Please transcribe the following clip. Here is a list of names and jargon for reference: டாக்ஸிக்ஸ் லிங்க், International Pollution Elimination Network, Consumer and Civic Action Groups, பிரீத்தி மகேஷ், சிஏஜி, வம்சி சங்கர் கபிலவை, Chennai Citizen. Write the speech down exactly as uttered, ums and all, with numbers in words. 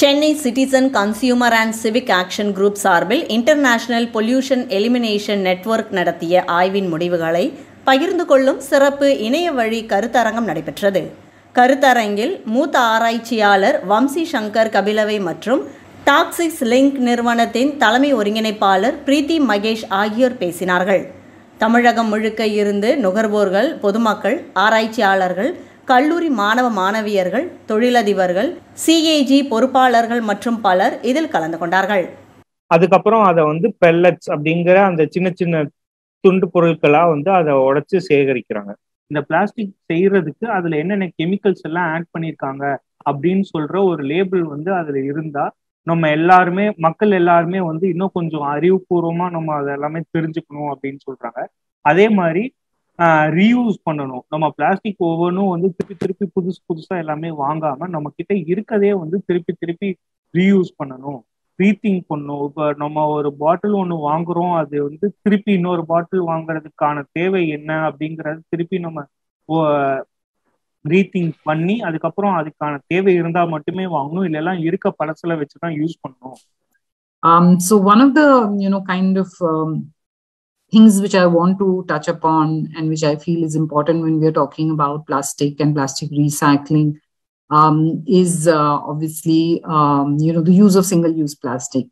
Chennai Citizen Consumer and Civic Action Groups சார்பில் International Pollution Elimination Network நடத்திய ஆய்வின் முடிவுகளை பகிர்ந்து கொள்ளும் சிறப்பு இணைய வழி கருத்தரங்கம் நடைபெற்றது. கருத்தரங்கில் மூத்த ஆராய்ச்சியாளர் வம்சி சங்கர் கபிலவை மற்றும் டாக்ஸிக்ஸ் லிங்க் நிறுவனத்தின் தலைமை ஒருங்கிணைப்பாளர் பிரீத்தி மகேஷ் ஆகியோர் பேசினார்கள். தமிழகம் முழுக்க இருந்து நுகர்வோர்கள், பொதுமக்கள், ஆராய்ச்சியாளர்கள், கல்லூரி மாணவ மாணவியர்கள், தொழிலதிபர்கள், சிஏஜி பொறுப்பாளர்கள் மற்றும் பலர் இதில் கலந்து கொண்டார்கள். அதுக்கப்புறம் அதை வந்து பெல்லட்ஸ் அப்படிங்கிற அந்த சின்ன சின்ன துண்டு பொருட்களா வந்து அதை உடைச்சு சேகரிக்கிறாங்க. இந்த பிளாஸ்டிக் செய்யறதுக்கு அதுல என்னென்ன கெமிக்கல்ஸ் எல்லாம் ஆட் பண்ணியிருக்காங்க அப்படின்னு சொல்ற ஒரு லேபிள் வந்து அதுல இருந்தா நம்ம எல்லாருமே மக்கள் எல்லாருமே வந்து இன்னும் கொஞ்சம் அறிவுபூர்வமா நம்ம அதை எல்லாமே தெரிஞ்சுக்கணும் அப்படின்னு சொல்றாங்க. அதே மாதிரி ரீயூஸ் பண்ணணும். நம்ம பிளாஸ்டிக் ஒவ்வொன்றும் வந்து திருப்பி திருப்பி புதுசு புதுசா எல்லாமே வாங்காம நம்ம கிட்ட இருக்கதே வந்து திருப்பி திருப்பி ரீயூஸ் பண்ணணும், ரீதிங்க் பண்ணணும். இப்போ நம்ம ஒரு பாட்டில் ஒன்று வாங்குறோம், அது வந்து திருப்பி இன்னொரு பாட்டில் வாங்குறதுக்கான தேவை என்ன அப்படிங்கிறது திருப்பி நம்ம ரீதிங்க் பண்ணி அதுக்கப்புறம் அதுக்கான தேவை இருந்தா மட்டுமே வாங்கணும், இல்லைலாம் இருக்க பழசுல வச்சுதான் யூஸ் பண்ணணும். So one of the, you know, kind of um... things which I want to touch upon and which I feel is important when we are talking about plastic and plastic recycling um, is uh, obviously, um, you know, the use of single-use plastic.